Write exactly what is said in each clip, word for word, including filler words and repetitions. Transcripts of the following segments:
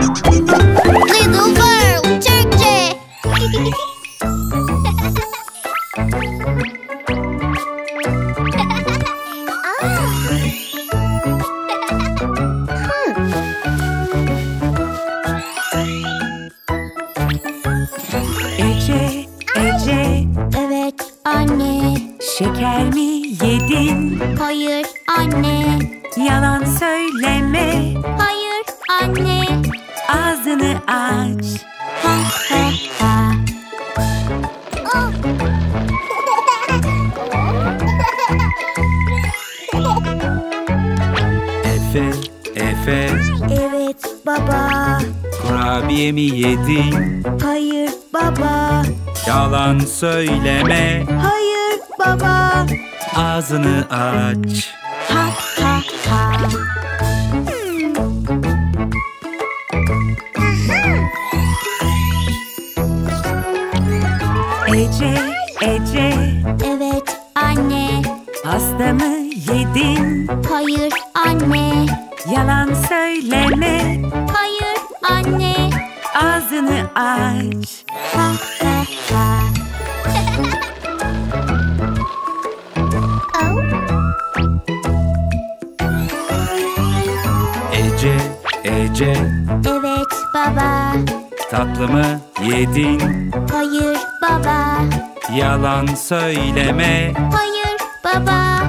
Little World Türkçe. Ece, Ece. Evet anne. Şeker mi yedin? Hayır anne. Yalan söyleme. Hayır anne. Ağzını aç. Ha ha ha. Oh. Efe, Efe. Evet baba. Kurabiye mi yedin? Hayır baba. Yalan söyleme. Hayır baba. Ağzını aç. Ha ha ha. Ece, Ece. Evet anne. Pasta mı yedin? Hayır anne. Yalan söyleme. Hayır anne. Ağzını aç. Ha ha ha. Ece, Ece. Evet baba. Tatlı mı yedin? Hayır baba. Yalan söyleme. Hayır baba.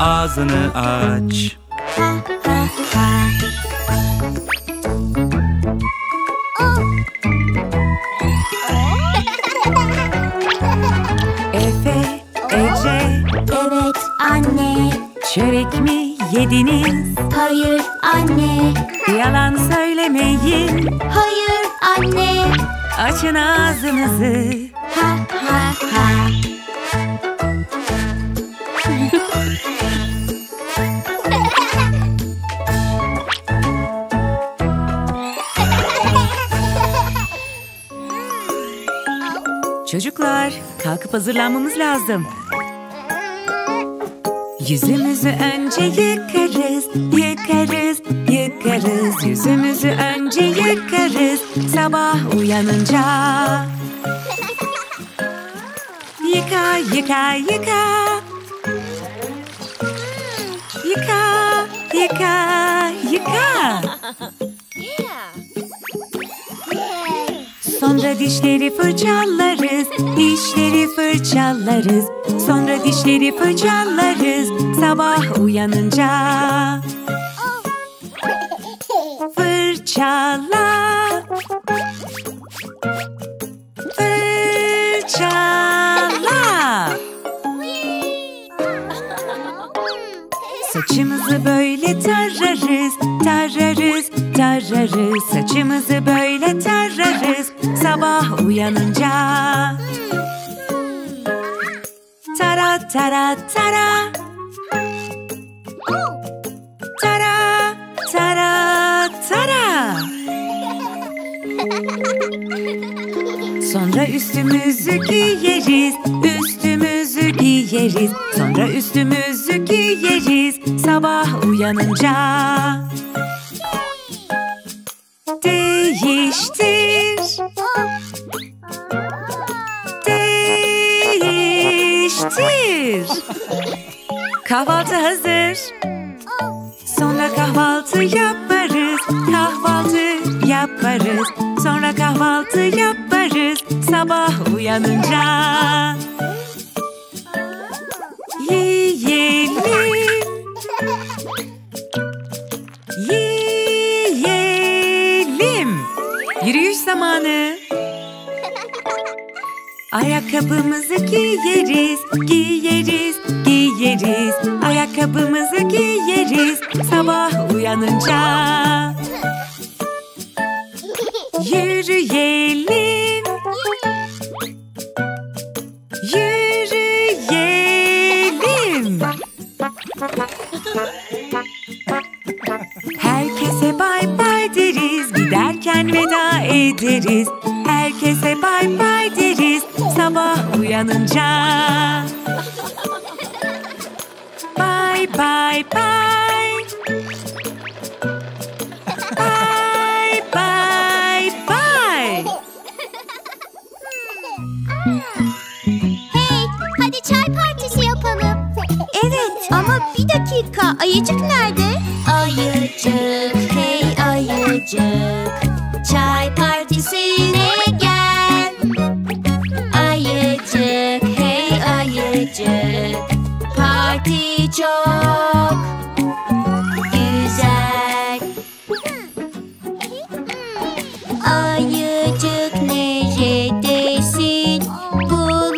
Ağzını aç. Ha ha ha. Oh. Efe, Ece. Evet anne. Çörek mi yediniz? Hayır anne. Yalan söylemeyin. Hayır anne. Açın ağzınızı. Ha ha ha. Çocuklar, kalkıp hazırlanmamız lazım. Yüzümüzü önce yıkarız, yıkarız, yıkarız. Yüzümüzü önce yıkarız, sabah uyanınca. Yıka, yıka, yıka. Yıka, yıka, yıka. Sonra dişleri fırçalarız, dişleri fırçalarız. Sonra dişleri fırçalarız, sabah uyanınca. Fırçala. Fırçala. Saçımızı böyle tararız, tararız, tararız. Saçımızı böyle tararız, sabah uyanınca. Tara, tara, tara. Tara, tara, tara. Sonra üstümüzü giyeriz, üstümüzü giyeriz. Sonra üstümüzü giyeriz, sabah uyanınca. Değiştir. Değiştir. Kahvaltı hazır. Sonra kahvaltı yaparız. Kahvaltı yaparız. Sonra kahvaltı yaparız. Sabah uyanınca. Yiyelim. Yürüyüş zamanı. Ayakkabımızı giyeriz, giyeriz, giyeriz. Ayakkabımızı giyeriz, sabah uyanınca. Yürüyelim. Yürüyelim. Herkese bay bay deriz, giderken veda ederiz. Herkese bay bay deriz, sabah uyanınca. Bay bay bay. Bay bay. dakika, ayıcık nerede? Ayıcık, hey ayıcık, çay partisine gel. Ayıcık, hey ayıcık, parti çok güzel. Ayıcık neredesin? Bulamıyorum.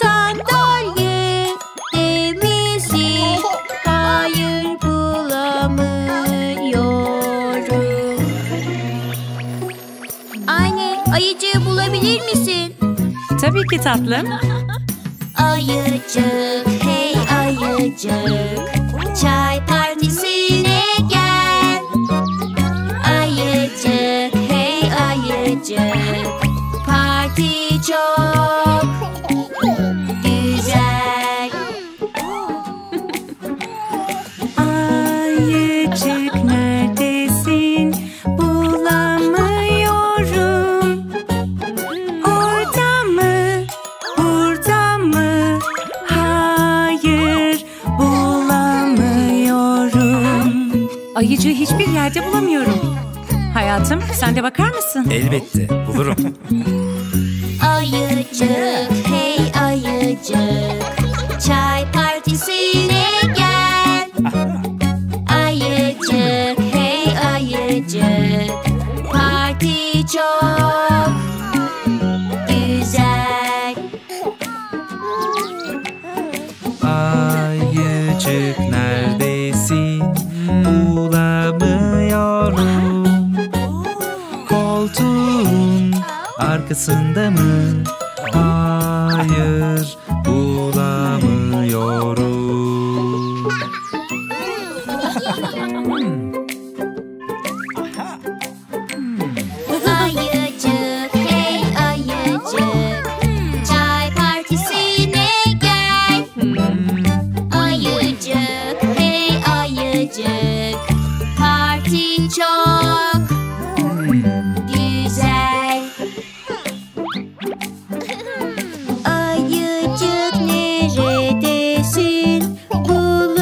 Sandalyede misin? Hayır, bulamıyorum. Anne, ayıcığı bulabilir misin? Tabii ki tatlım. Ayıcık, hey ayıcık, çay partisine gel. Ayıcık, hey ayıcık, parti çok güzel. Ayıcık neredesin? Bulamıyorum. Orada mı? Burada mı? Hayır, bulamıyorum. Ayıcığı hiçbir yerde bulamıyorum. Hayatım, sen de bakar mısın? Elbette, bulurum. Ayıcık, hey ayıcık, çay partisine gel. Ayıcık, hey ayıcık, parti çok güzel. Ayıcık neredesin? Bulamıyorum. Koltuğun arkasında mı? Hayır, bulamıyorum. Ayıcık, hey ayıcık, çay partisine gel. Ayıcık, hey ayıcık, parti çok güzel. Ayıcık neredesin? Bulamıyorum.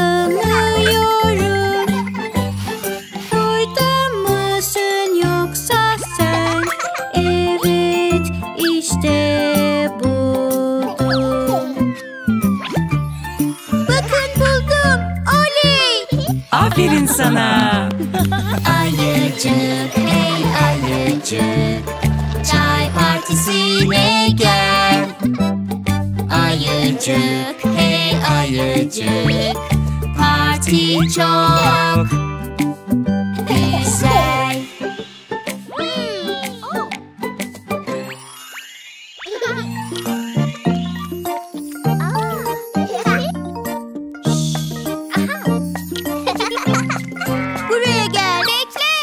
Orada mısın yoksa sen? Evet, işte buldum. Bakın buldum. Oley! Aferin sana. Ayıcık, hey ayıcık, çay partisine gel. Ayıcık, hey ayıcık, parti çok güzel. Buraya gel.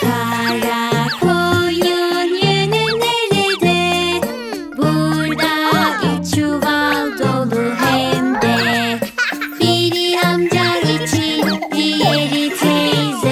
Kara koyun yünü nerede? Burada üç çuval dolu hem de. Biri amca için, diğeri teyze.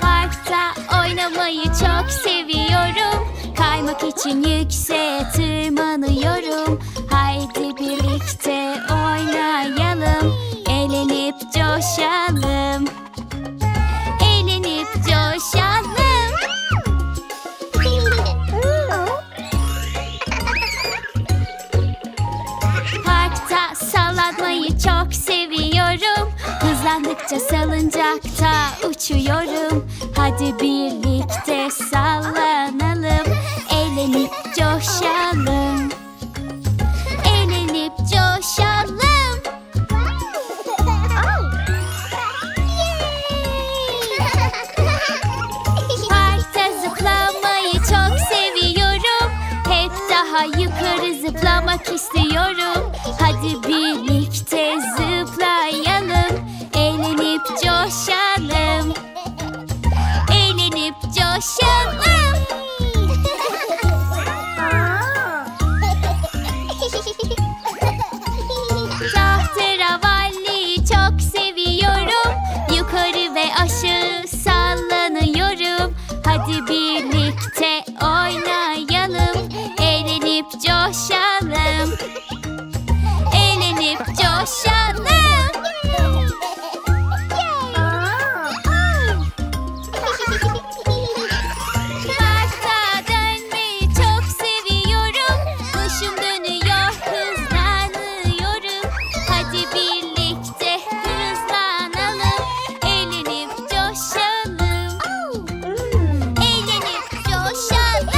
Parkta oynamayı çok seviyorum. Kaymak için yükseğe tırmanıyorum. Haydi birlikte oynayalım. Eğlenip coşalım. Eğlenip coşalım. Sallanmayı çok seviyorum. Hızlandıkça salıncakta uçuyorum. Hadi birlikte sallanalım. Eğlenip coşalım. Eğlenip coşalım. Parkta zıplamayı çok seviyorum. Hep daha yukarı zıplamak istiyorum. Hadi birlikte zıplayalım, eğlenip coşalım, eğlenip coşalım. Tahterevalliyi çok seviyorum, yukarı ve aşağı sallanıyorum. Hadi birlikte oynayalım, eğlenip coşalım. Coşalım. Parkta dönmeyi çok seviyorum. Başım dönüyor, hızlanıyorum. Hadi birlikte hızlanalım. Eğlenip coşalım. Eğlenip coşalım.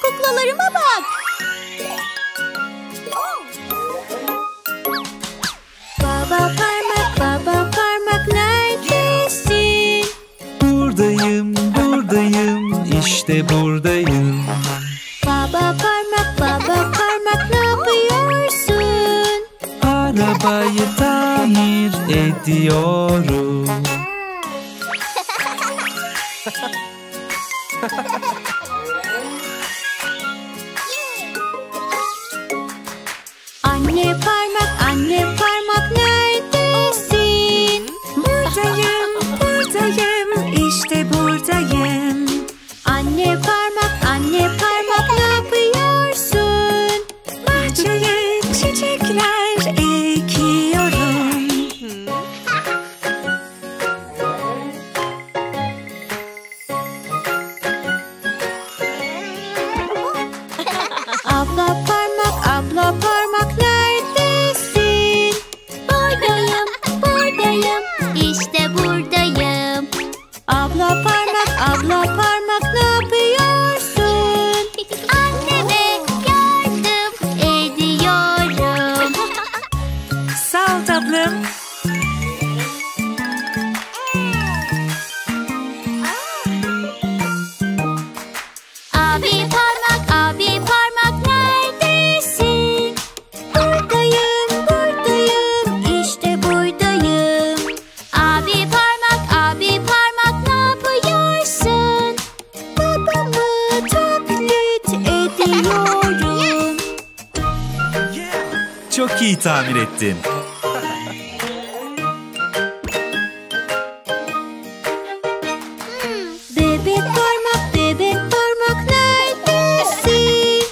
Kuklalarıma bak. Baba parmak, baba parmak neredesin? Buradayım, buradayım, işte buradayım. Baba parmak, baba parmak ne yapıyorsun? Arabayı tamir ediyorum. Anne parmak, anne parmak neredesin? Buradayım, buradayım, işte buradayım. Anne parmak, anne parmak ne yapıyorsun? Bahçeye çiçekler ekiyorum. Abla parmak, abla parmak neredesin? Abla parmak ne yapıyorsun? Anneme yardım ediyorum. Sağ ol tatlım. Abi parmak, abi parmak neredesin? Buradayım, buradayım, işte buradayım. Abi parmak, abi parmak. Çok iyi tamir ettin. Bebek parmak, bebek parmak neredesin?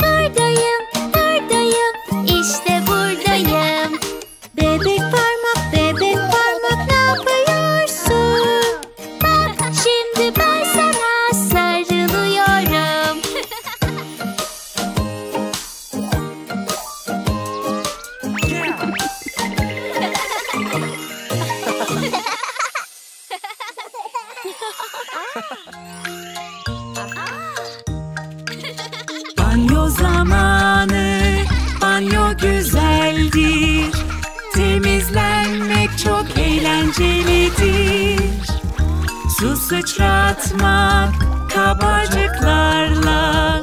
Buradayım, buradayım, işte buradayım. Bebek parmak, bebek parmak ne yapıyorsun? Bak şimdi ben sana sarılıyorum. Yeah. Su sıçratmak kabacıklarla,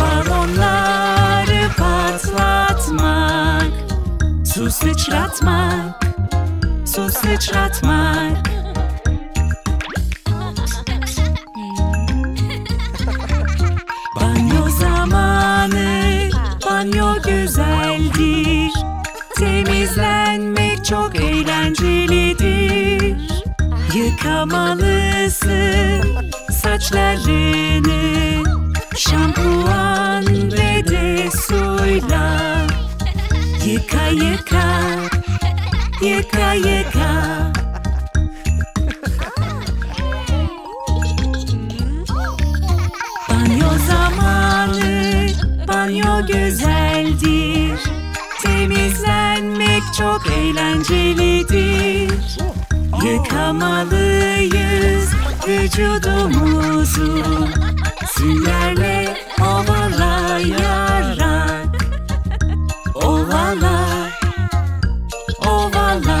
balonları patlatmak. Su sıçratmak, su sıçratmak. Banyo zamanı, banyo güzeldir. Temizlenmek çok eğlencelidir. Yıkamalısın saçlarını şampuan ve de suyla. Yıka yıka, yıka yıka. Banyo zamanı, banyo güzeldir. Temizlenmek çok eğlencelidir. Yıkamalıyız vücudumuzu süngerle ovalayarak. Ovala, ovala.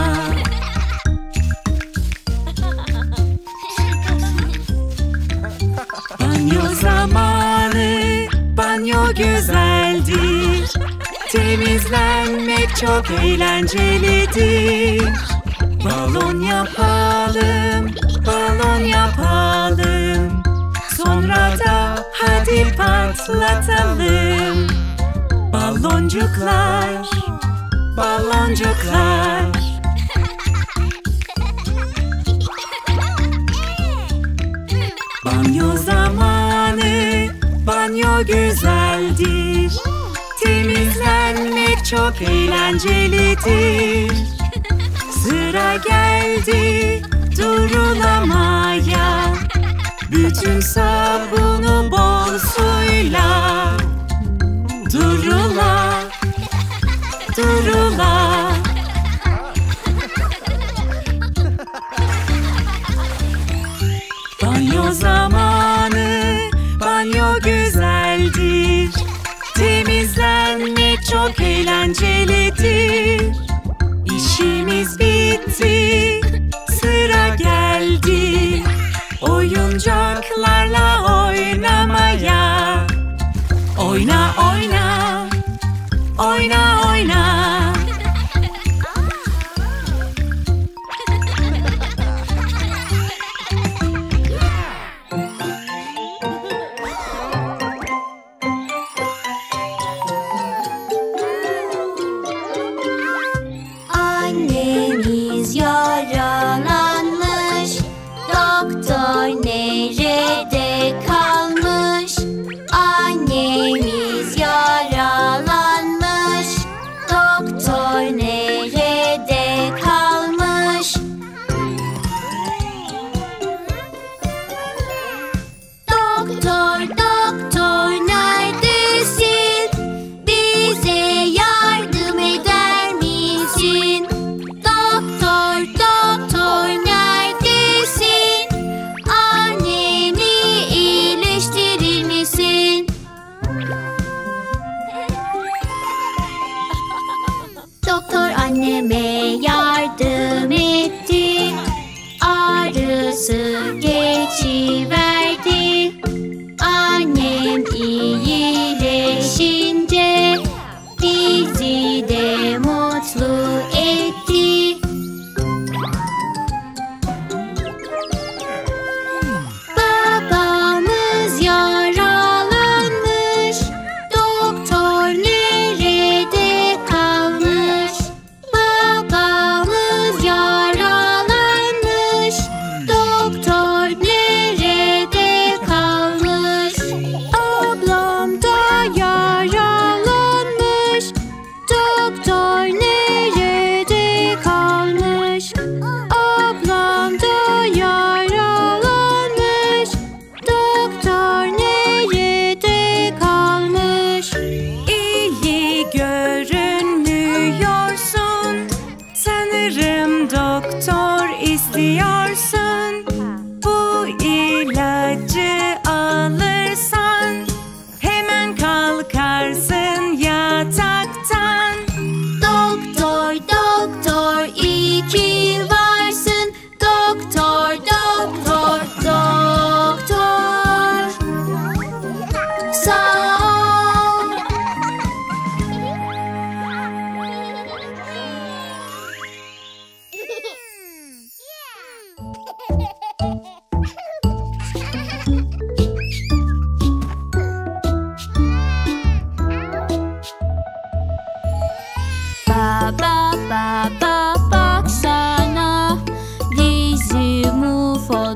Banyo zamanı, banyo güzeldir. Temizlenmek çok eğlencelidir. Balon yapalım, balon yapalım. Sonra da hadi patlatalım. Baloncuklar, baloncuklar. Banyo zamanı, banyo güzeldir. Temizlenmek çok eğlencelidir. Sıra geldi durulamaya. Bütün sabunu bol suyla. Durula, durula. Banyo zamanı, banyo güzeldir. Temizlenmek çok eğlencelidir. İşimiz bitti, sıra geldi oyuncaklarla oynamaya. Oyna oyna, oyna oyna. Doktor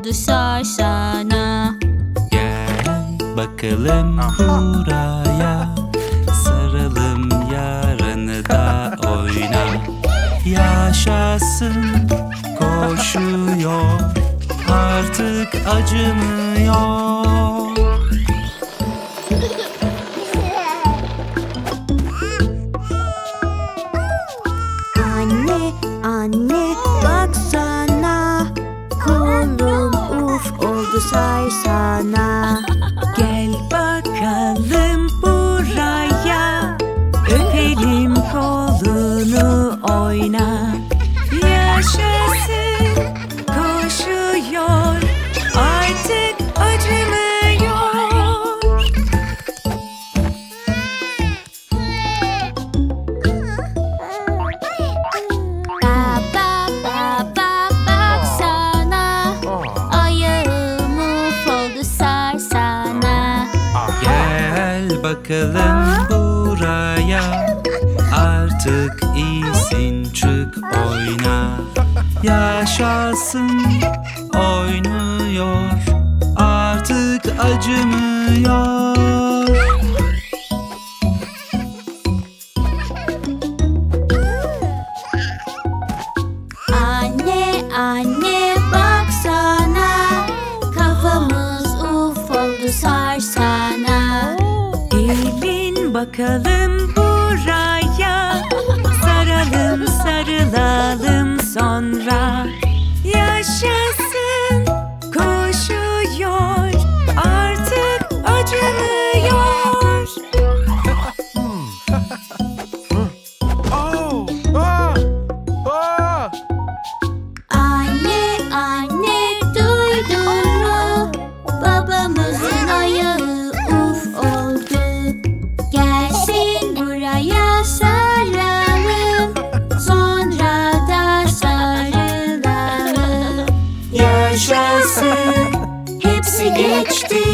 düşer sana. Gel bakalım buraya, saralım yarını da oyna. Yaşasın, koşuyor, artık acımıyor. Sana. Gel bakalım buraya, öpelim kolunu oyna. Yaşasın, koşuyor, artık acımıyor. Baba baba baksana, ayağım sana. Gel bakalım buraya, artık iyisin, çık oyna. Yaşasın, oynuyor, artık acımıyor. Anne anne baksana, kafamı sar sana. Gelin bakalım buraya, saralım sarılalım sonra. Yaşasın, koşuyor, artık acımıyor. Anne anne duydun mu? Babamız geçti.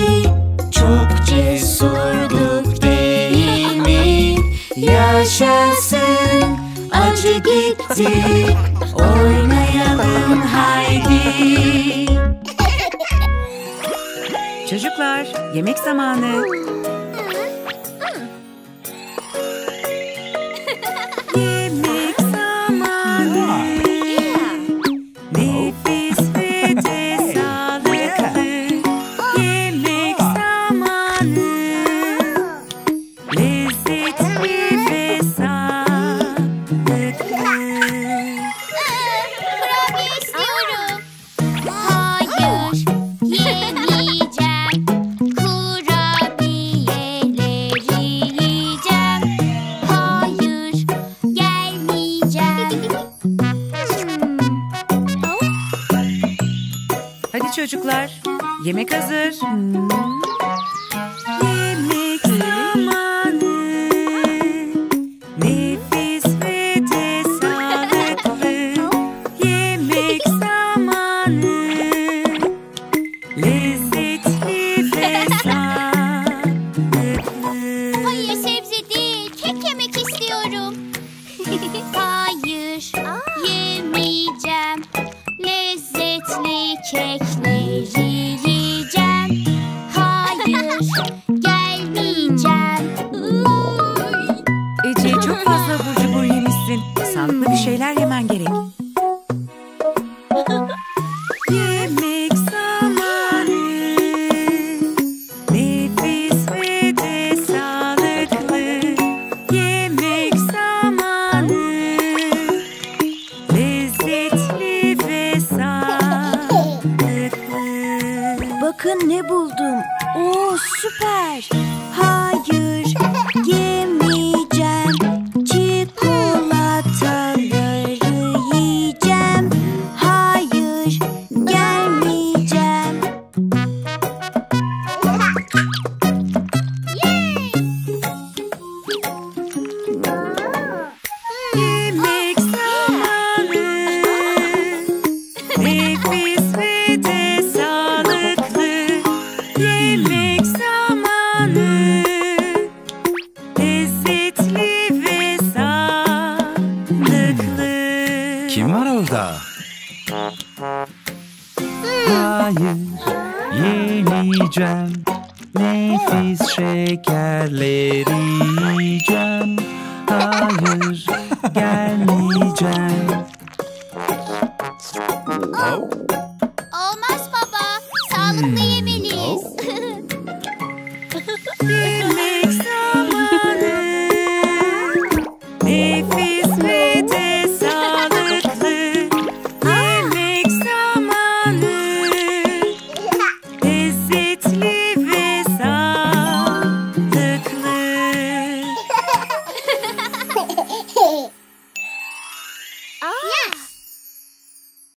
Çok cesurduk değil mi? Yaşasın, acı gitti. Oynayalım haydi. Çocuklar, yemek zamanı. Çocuklar, yemek hazır. Yemek zamanı. Nefis ve tesadüflü. Yemek zamanı. Lezzetli ve sağlıklı. Hayır, sebze değil. Kek yemek istiyorum. Hayır, yemeyeceğim. Lezzetli kekleri yiyeceğim. Hayır, gelmeyeceğim. Ece, çok fazla abur cubur yemişsin. Sağlıklı bir şeyler yemen gerek. Yemek zamanı. Nefis ve de sağlıklı. Yemek zamanı. Lezzetli ve sağlıklı. Bakın ne buldum. Oo, süper. Hayır, yemeyeceğim. Çikolataları yiyeceğim. Hayır, gelmeyeceğim. Yemek zamanı. Nefis ve de sağlıklı. Yemek zamanı. Lezzetli ve sağlıklı. Kim var orada? Hayır. Oh.